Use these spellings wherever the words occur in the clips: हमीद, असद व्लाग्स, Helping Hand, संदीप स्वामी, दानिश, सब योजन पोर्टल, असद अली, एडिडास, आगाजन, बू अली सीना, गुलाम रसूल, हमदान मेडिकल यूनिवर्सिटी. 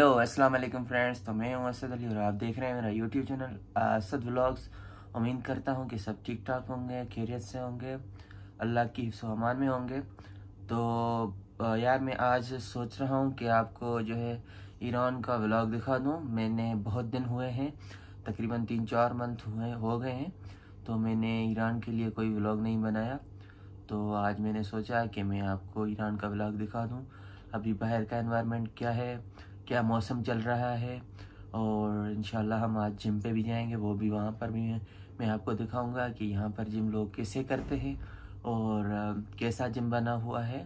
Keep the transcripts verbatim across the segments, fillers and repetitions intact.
Hello अस्सलाम वालेकुम friends. तो मैं हूं असद अली और आप देख रहे हैं मेरा यूट्यूब चैनल असद व्लाग्स। उम्मीद करता हूं कि सब ठीक ठाक होंगे, खैरियत से होंगे, अल्लाह की हिफ्ज़ व अमान में होंगे। तो यार मैं आज सोच रहा हूं कि आपको जो है ईरान का व्लॉग दिखा दूं। मैंने बहुत दिन हुए हैं, तकरीबन तीन चार मंथ हुए हो गए हैं, तो मैंने ईरान के लिए कोई व्लॉग नहीं बनाया। तो आज मैंने सोचा कि मैं आपको ईरान का व्लॉग दिखा दूँ। अभी बाहर का एनवायरनमेंट क्या है, क्या मौसम चल रहा है, और इंशाल्लाह हम आज जिम पे भी जाएंगे, वो भी वहाँ पर भी मैं आपको दिखाऊंगा कि यहाँ पर जिम लोग कैसे करते हैं और कैसा जिम बना हुआ है।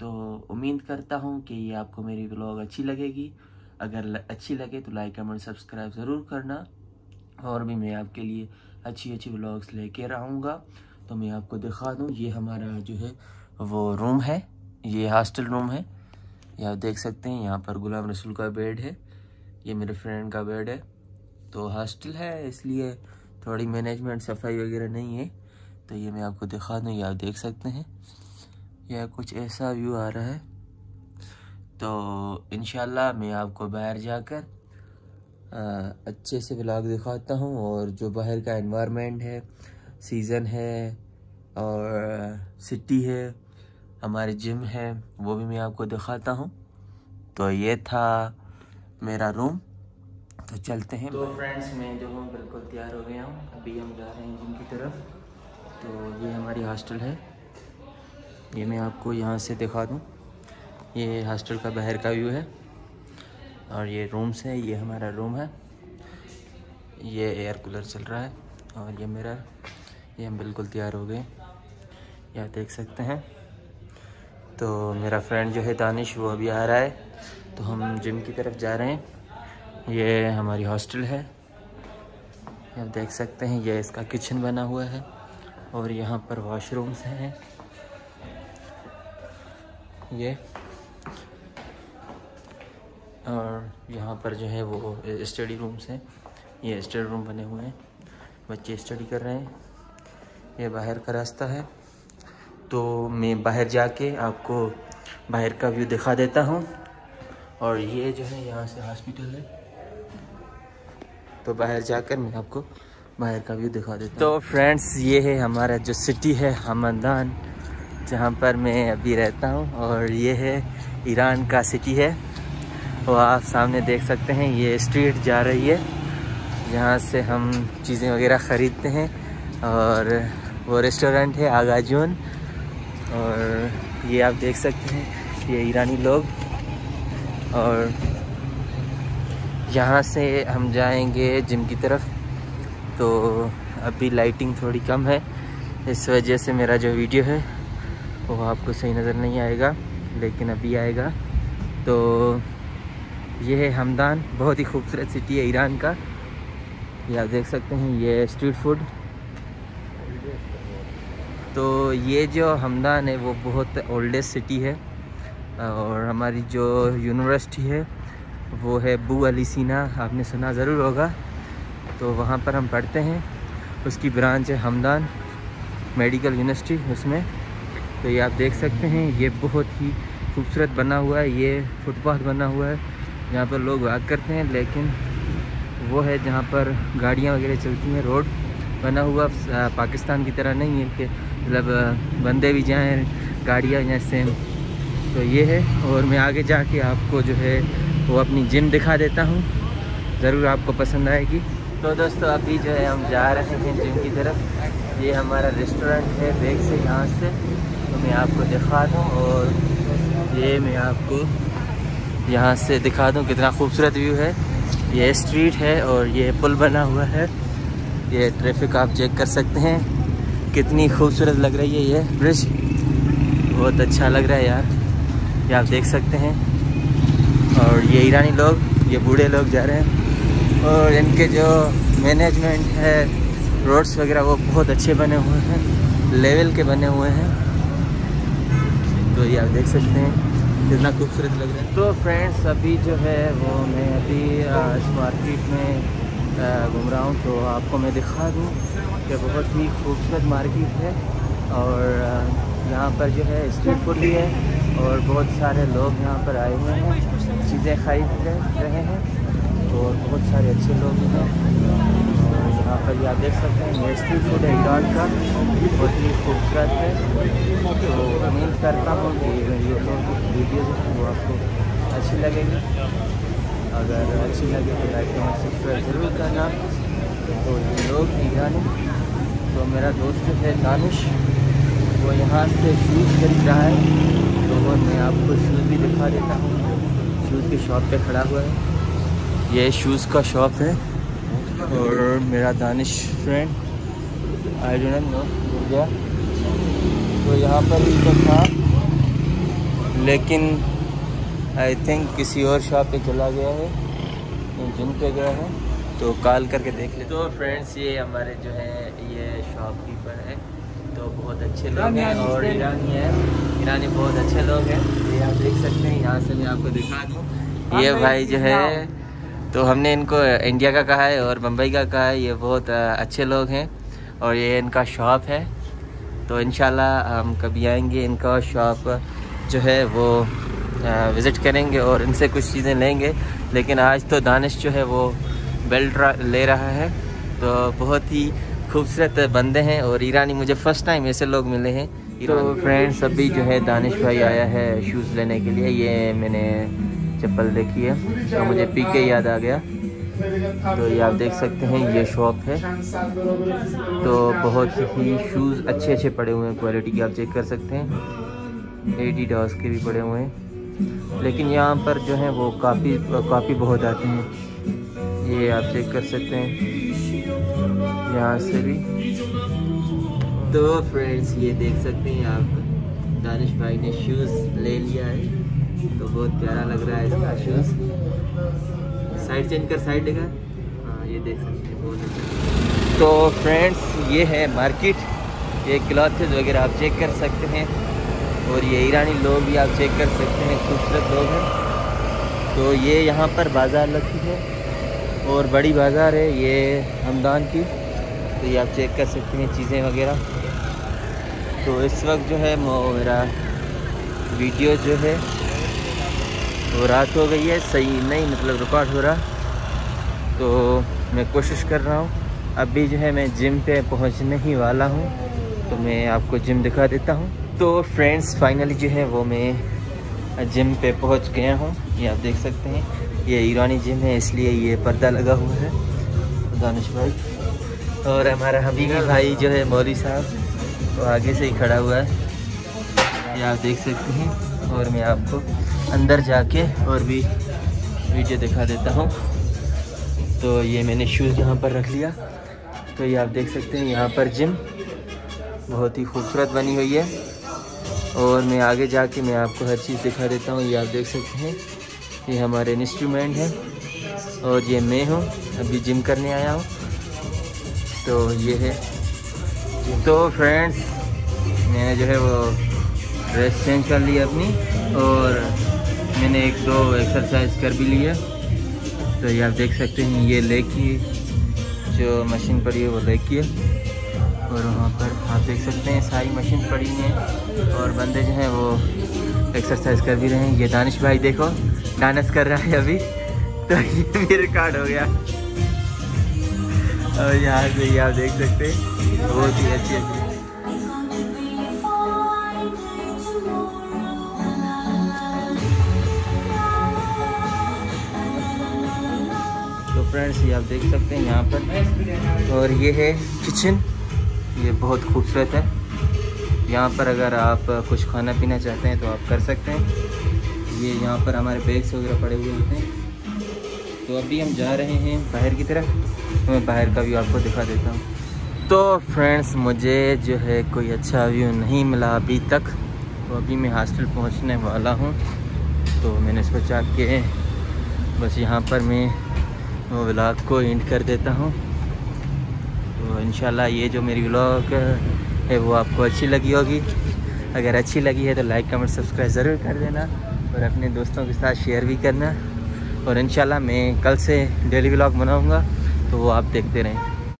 तो उम्मीद करता हूँ कि ये आपको मेरी व्लॉग अच्छी लगेगी। अगर अच्छी लगे तो लाइक कमेंट सब्सक्राइब ज़रूर करना, और भी मैं आपके लिए अच्छी अच्छी व्लॉग्स लेकर आऊँगा। तो मैं आपको दिखा दूँ, ये हमारा जो है वो रूम है, ये हॉस्टल रूम है। आप देख सकते हैं यहाँ पर गुलाम रसूल का बेड है, ये मेरे फ्रेंड का बेड है। तो हॉस्टल है इसलिए थोड़ी मैनेजमेंट सफाई वगैरह नहीं है। तो ये मैं आपको दिखा दूँ, ये आप देख सकते हैं, यह कुछ ऐसा व्यू आ रहा है। तो इंशाल्लाह मैं आपको बाहर जाकर आ, अच्छे से व्लॉग दिखाता हूँ, और जो बाहर का एनवायरनमेंट है, सीज़न है और सिटी है, हमारे जिम है, वो भी मैं आपको दिखाता हूँ। तो ये था मेरा रूम, तो चलते हैं। तो फ्रेंड्स मैं जो हूँ बिल्कुल तैयार हो गया हूँ, अभी हम जा रहे हैं जिम की तरफ। तो ये हमारी हॉस्टल है, ये मैं आपको यहाँ से दिखा दूँ, ये हॉस्टल का बाहर का व्यू है, और ये रूम्स है, ये हमारा रूम है, ये एयर कूलर चल रहा है, और ये मेरा, ये हम बिल्कुल तैयार हो गए, ये आप देख सकते हैं। तो मेरा फ्रेंड जो है दानिश, वो अभी आ रहा है, तो हम जिम की तरफ जा रहे हैं। ये हमारी हॉस्टल है, आप देख सकते हैं, ये इसका किचन बना हुआ है, और यहाँ पर वॉशरूम्स हैं। ये और यहाँ पर जो है वो स्टडी रूम्स हैं, ये स्टडी रूम बने हुए हैं, बच्चे स्टडी कर रहे हैं। ये बाहर का रास्ता है, तो मैं बाहर जाके आपको बाहर का व्यू दिखा देता हूँ। और ये जो है यहाँ से हॉस्पिटल है, तो बाहर जाकर मैं आपको बाहर का व्यू दिखा देता हूँ। तो फ्रेंड्स ये है हमारा जो सिटी है हमदान, जहाँ पर मैं अभी रहता हूँ, और ये है ईरान का सिटी है। वो आप सामने देख सकते हैं, ये स्ट्रीट जा रही है, यहाँ से हम चीज़ें वगैरह ख़रीदते हैं, और वो रेस्टोरेंट है आगाजन, और ये आप देख सकते हैं, ये ईरानी लोग। और यहाँ से हम जाएंगे जिम की तरफ। तो अभी लाइटिंग थोड़ी कम है, इस वजह से मेरा जो वीडियो है वो आपको सही नज़र नहीं आएगा, लेकिन अभी आएगा। तो ये है हमदान, बहुत ही खूबसूरत सिटी है ईरान का, ये आप देख सकते हैं, ये स्ट्रीट फूड। तो ये जो हमदान है वो बहुत ओल्डेस्ट सिटी है, और हमारी जो यूनिवर्सिटी है वो है बू अली सीना, आपने सुना ज़रूर होगा। तो वहाँ पर हम पढ़ते हैं, उसकी ब्रांच है हमदान मेडिकल यूनिवर्सिटी उसमें। तो ये आप देख सकते हैं, ये बहुत ही खूबसूरत बना हुआ है, ये फुटपाथ बना हुआ है, यहाँ पर लोग वॉक करते हैं, लेकिन वो है जहाँ पर गाड़ियाँ वगैरह चलती हैं, रोड बना हुआ पाकिस्तान की तरह नहीं है कि मतलब बंदे भी जाएं गाड़ियाँ या सेम। तो ये है, और मैं आगे जाके आपको जो है वो अपनी जिम दिखा देता हूँ, ज़रूर आपको पसंद आएगी। तो दोस्तों अभी जो है हम जा रहे हैं जिम की तरफ। ये हमारा रेस्टोरेंट है बैग से, यहाँ से तो मैं आपको दिखा दूँ, और ये मैं आपको यहाँ से दिखा दूँ कितना खूबसूरत व्यू है। ये स्ट्रीट है, और ये पुल बना हुआ है, ये ट्रैफिक आप चेक कर सकते हैं, कितनी खूबसूरत लग रही है। ये ब्रिज बहुत अच्छा लग रहा है यार, ये आप देख सकते हैं। और ये ईरानी लोग, ये बूढ़े लोग जा रहे हैं, और इनके जो मैनेजमेंट है, रोड्स वगैरह वो बहुत अच्छे बने हुए हैं, लेवल के बने हुए हैं। तो ये आप देख सकते हैं कितना खूबसूरत लग रहा है। तो फ्रेंड्स अभी जो है वो मैं अभी इस मार्केट में घूम रहा हूँ, तो आपको मैं दिखा दूँ कि बहुत ही खूबसूरत मार्केट है, और यहाँ पर जो है स्ट्रीट फूड भी है, और बहुत सारे लोग यहाँ पर आए हुए हैं, चीज़ें खरीद रहे हैं और बहुत सारे अच्छे लोग हैं। और यहाँ पर आप देख सकते हैं नेशनल फूड ईरान का बहुत ही खूबसूरत है। तो उम्मीद करता हूँ कि ये लोग वीडियोज़ हैं वो आपको अच्छी लगेगी। अगर अच्छी लगे तो लाइक और सब्सक्राइब ज़रूर करना। तो ये लोग ईरानी, तो मेरा दोस्त है दानिश, वो यहाँ से शूज़ खरीद रहा है। तो वो मैं आपको शूज़ भी दिखा देता हूँ। शूज़ की शॉप पे खड़ा हुआ है, ये शूज़ का शॉप है। और मेरा दानिश friend I don't know हो गया, तो यहाँ पर भी तो था लेकिन आई थिंक किसी और शॉप पे चला गया है, तो जिम पे गया है, तो कॉल करके देख ले। तो फ्रेंड्स ये हमारे जो है ये शॉपकीपर है, तो बहुत अच्छे लोग हैं और ईरानी है, ईरानी बहुत अच्छे लोग हैं। ये आप देख सकते हैं, यहाँ से मैं आपको दिखा दूँ। ये भाई जो है, तो हमने इनको इंडिया का कहा है और बम्बई का कहा है। ये बहुत अच्छे लोग हैं और ये इनका शॉप है। तो इंशाल्लाह हम कभी आएंगे, इनका शॉप जो है वो विज़िट करेंगे और इनसे कुछ चीज़ें लेंगे। लेकिन आज तो दानिश जो है वो बेल्ट ले रहा है। तो बहुत ही खूबसूरत बंदे हैं और ईरानी, मुझे फ़र्स्ट टाइम ऐसे लोग मिले हैं। तो फ्रेंड्स अभी जो है दानिश भाई आया है शूज़ लेने के लिए। ये मैंने चप्पल देखी है तो मुझे पी के याद आ गया। तो ये आप देख सकते हैं ये शॉप है, तो बहुत ही शूज़ अच्छे अच्छे पड़े हुए हैं, क्वालिटी की आप चेक कर सकते हैं। एडिडास के भी पड़े हुए हैं, लेकिन यहाँ पर जो है वो काफ़ी काफ़ी बहुत आते हैं। ये आप चेक कर सकते हैं यहाँ से भी। तो फ्रेंड्स ये देख सकते हैं आप, दानिश भाई ने शूज़ ले लिया है, तो बहुत प्यारा लग रहा है इसका शूज़। साइड चेंज कर, साइड देखा, हाँ ये देख सकते हैं बहुत अच्छा। तो फ्रेंड्स ये है मार्केट, ये क्लॉथ्स वगैरह आप चेक कर सकते हैं और ये ईरानी लोग भी आप चेक कर सकते हैं, खूबसूरत लोग हैं। तो ये यहाँ पर बाज़ार लगती है और बड़ी बाज़ार है ये हमदान की। तो ये आप चेक कर सकते हैं चीज़ें वगैरह। तो इस वक्त जो है मेरा वीडियो जो है वो रात हो गई है, सही नहीं मतलब रिकॉर्ड हो रहा। तो मैं कोशिश कर रहा हूँ, अभी जो है मैं जिम पे पहुँचने ही वाला हूँ, तो मैं आपको जिम दिखा देता हूँ। तो फ्रेंड्स फाइनली जो है वो मैं जिम पे पहुँच गया हूँ। ये आप देख सकते हैं ये ईरानी जिम है, इसलिए ये पर्दा लगा हुआ है। दानिश भाई और हमारा हमीद भाई जो है मौली साहब, वो तो आगे से ही खड़ा हुआ है, ये आप देख सकते हैं। और मैं आपको अंदर जाके और भी वीडियो दिखा देता हूँ। तो ये मैंने शूज़ यहाँ पर रख लिया। तो ये आप देख सकते हैं यहाँ पर जिम बहुत ही खूबसूरत बनी हुई है और मैं आगे जाके मैं आपको हर चीज़ दिखा देता हूँ। ये आप देख सकते हैं ये हमारे इंस्ट्रूमेंट हैं और ये मैं हूँ, अभी जिम करने आया हूँ। तो ये है। तो फ्रेंड्स मैंने जो है वो ड्रेस चेंज कर ली अपनी और मैंने एक दो एक्सरसाइज कर भी लिया। तो ये आप देख सकते हैं ये लेग की जो मशीन पड़ी है वो लेग की है और वहाँ पर आप देख सकते हैं सारी मशीन पड़ी हैं और बंदे जो हैं वो एक्सरसाइज कर भी रहे हैं। ये दानिश भाई देखो डांस कर रहा है अभी, तो ये भी रिकॉर्ड हो गया। और यहाँ से ये आप देख सकते हैं बहुत ही अच्छी अच्छी। तो फ्रेंड्स ये आप देख सकते हैं यहाँ पर, और ये है किचन, ये बहुत खूबसूरत है। यहाँ पर अगर आप कुछ खाना पीना चाहते हैं तो आप कर सकते हैं। ये यहाँ पर हमारे बैग्स वगैरह पड़े हुए होते हैं। तो अभी हम जा रहे हैं बाहर की तरफ, तो मैं बाहर का व्यू आपको दिखा देता हूँ। तो फ्रेंड्स मुझे जो है कोई अच्छा व्यू नहीं मिला अभी तक, तो अभी मैं हॉस्टल पहुँचने वाला हूँ। तो मैंने सोचा कि बस यहाँ पर मैं वो व्लॉग को एंड कर देता हूँ। तो इंशाल्लाह ये जो मेरी व्लॉग है वो आपको अच्छी लगी होगी। अगर अच्छी लगी है तो लाइक कमेंट सब्सक्राइब ज़रूर कर देना और अपने दोस्तों के साथ शेयर भी करना। और इंशाल्लाह मैं कल से डेली व्लॉग बनाऊंगा, तो वो आप देखते रहें।